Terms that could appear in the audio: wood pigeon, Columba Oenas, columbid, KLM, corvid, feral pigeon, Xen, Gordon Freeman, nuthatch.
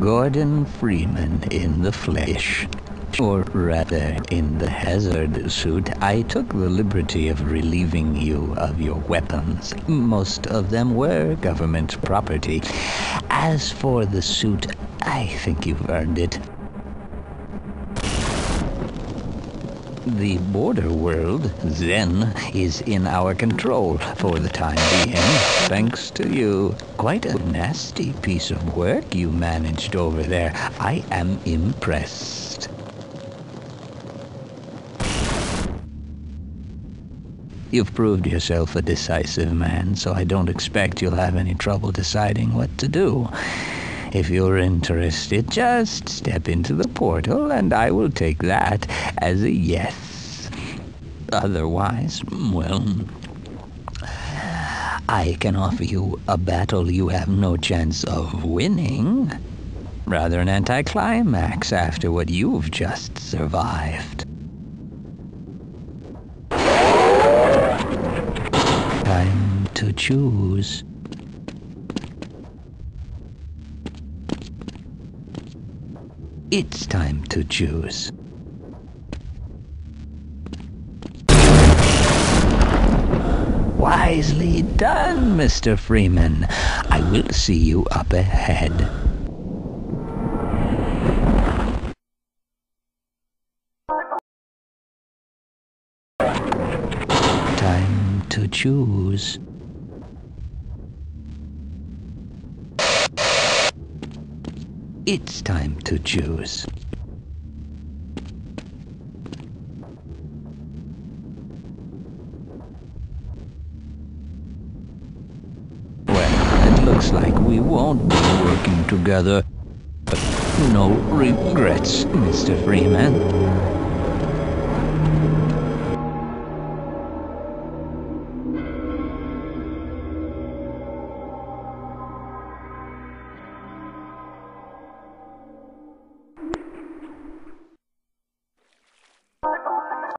Gordon Freeman in the flesh. Or rather, in the hazard suit, I took the liberty of relieving you of your weapons. Most of them were government property. As for the suit, I think you've earned it. The border world, Xen, is in our control for the time being, thanks to you. Quite a nasty piece of work you managed over there. I am impressed. You've proved yourself a decisive man, so I don't expect you'll have any trouble deciding what to do. If you're interested, just step into the portal and I will take that as a yes. Otherwise, well, I can offer you a battle you have no chance of winning. Rather an anticlimax after what you've just survived. Time to choose. It's time to choose. Wisely done, Mr. Freeman. I will see you up ahead. Time to choose. It's time to choose. Well, it looks like we won't be working together. But no regrets, Mr. Freeman.